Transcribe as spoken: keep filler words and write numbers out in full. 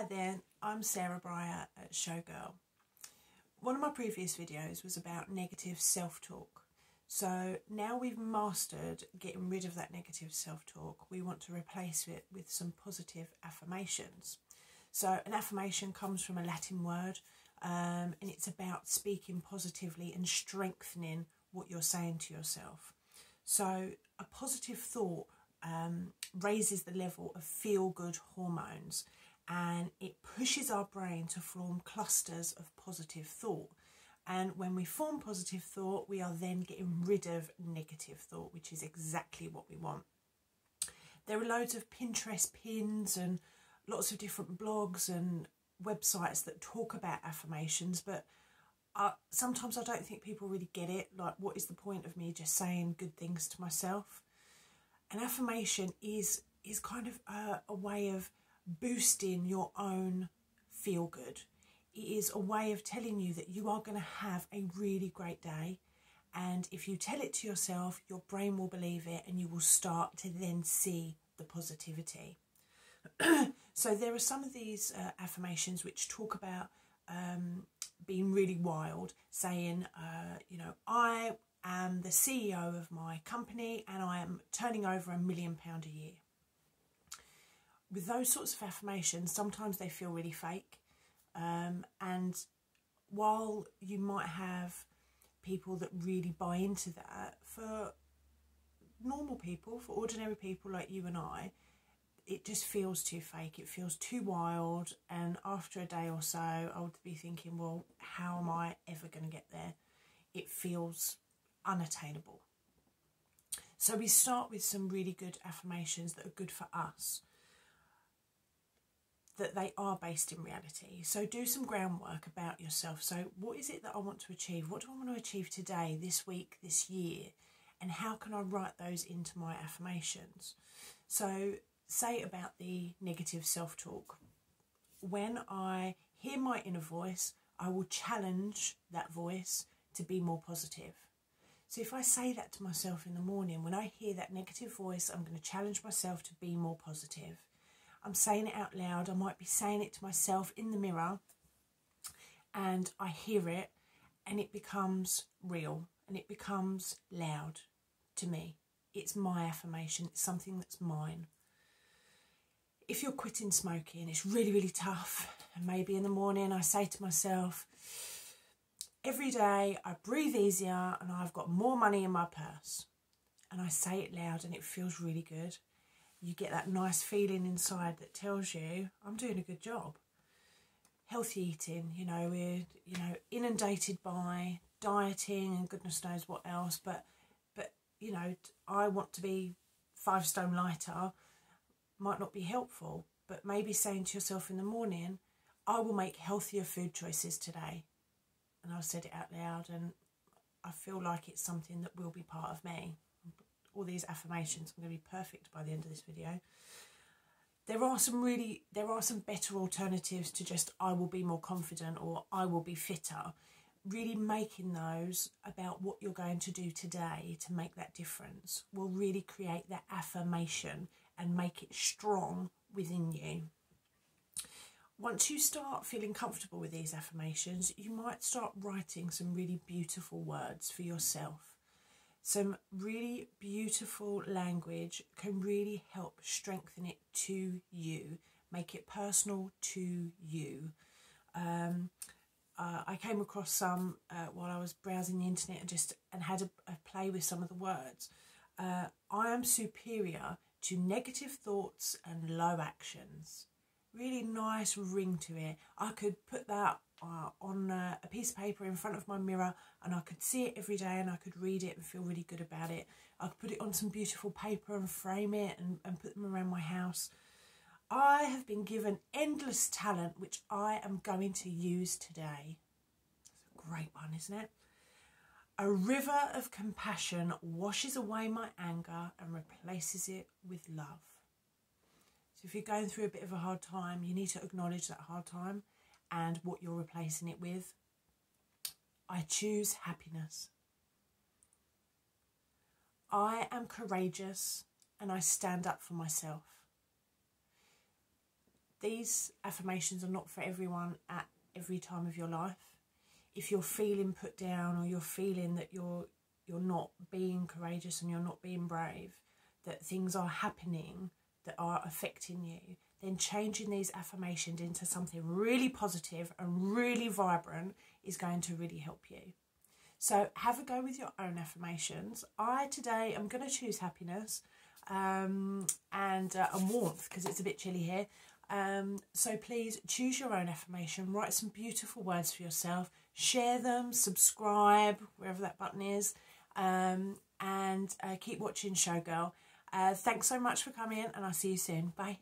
Hi there, I'm Sarah Breyer at Showgirl. One of my previous videos was about negative self-talk. So now we've mastered getting rid of that negative self-talk, we want to replace it with some positive affirmations. So an affirmation comes from a Latin word um, and it's about speaking positively and strengthening what you're saying to yourself. So a positive thought um, raises the level of feel-good hormones, and it pushes our brain to form clusters of positive thought. And when we form positive thought, we are then getting rid of negative thought, which is exactly what we want. There are loads of Pinterest pins and lots of different blogs and websites that talk about affirmations, but I, sometimes I don't think people really get it. Like, what is the point of me just saying good things to myself? An affirmation is, is kind of a, a way of boosting your own feel good. It is a way of telling you that you are going to have a really great day, and if you tell it to yourself, your brain will believe it and you will start to then see the positivity. So there are some of these uh, affirmations which talk about um, being really wild, saying uh, you know, I am the C E O of my company and I am turning over a million pound a year. With those sorts of affirmations, sometimes they feel really fake. Um, and while you might have people that really buy into that, for normal people, for ordinary people like you and I, it just feels too fake. It feels too wild. And after a day or so, I would be thinking, well, how am I ever going to get there? It feels unattainable. So we start with some really good affirmations that are good for us, that they are based in reality. So do some groundwork about yourself. So what is it that I want to achieve? What do I want to achieve today, this week, this year? And how can I write those into my affirmations? So say about the negative self-talk. When I hear my inner voice, I will challenge that voice to be more positive. So if I say that to myself in the morning, when I hear that negative voice, I'm going to challenge myself to be more positive. I'm saying it out loud. I might be saying it to myself in the mirror, and I hear it and it becomes real and it becomes loud to me. It's my affirmation. It's something that's mine. If you're quitting smoking, it's really, really tough. And maybe in the morning I say to myself, every day I breathe easier and I've got more money in my purse. And I say it loud and it feels really good. You get that nice feeling inside that tells you I'm doing a good job. Healthy eating, you know, we're you know inundated by dieting and goodness knows what else. But but you know, I want to be five stone lighter might not be helpful. But maybe saying to yourself in the morning, I will make healthier food choices today. And I've said it out loud, and I feel like it's something that will be part of me. All these affirmations, I'm going to be perfect by the end of this video. There are some really, there are some better alternatives to just I will be more confident or I will be fitter. Really making those about what you're going to do today to make that difference will really create that affirmation and make it strong within you. Once you start feeling comfortable with these affirmations, you might start writing some really beautiful words for yourself. Some really beautiful language can really help strengthen it to you, make it personal to you. Um, uh, I came across some uh, while I was browsing the internet and just and had a, a play with some of the words. Uh, I am superior to negative thoughts and low actions. Really nice ring to it. I could put that Uh, on uh, a piece of paper in front of my mirror, and I could see it every day and I could read it and feel really good about it. I could put it on some beautiful paper and frame it and, and put them around my house. I have been given endless talent which I am going to use today. It's a great one, isn't it? A river of compassion washes away my anger and replaces it with love. So if you're going through a bit of a hard time, you need to acknowledge that hard time and what you're replacing it with. I choose happiness. I am courageous and I stand up for myself. These affirmations are not for everyone at every time of your life. If you're feeling put down, or you're feeling that you're you're not being courageous and you're not being brave, that things are happening that are affecting you, then changing these affirmations into something really positive and really vibrant is going to really help you. So have a go with your own affirmations. I today I'm going to choose happiness um, and, uh, and warmth, because it's a bit chilly here. Um, so please choose your own affirmation, write some beautiful words for yourself, share them, subscribe, wherever that button is, um, and uh, keep watching Showgirl. Uh, thanks so much for coming, and I'll see you soon. Bye.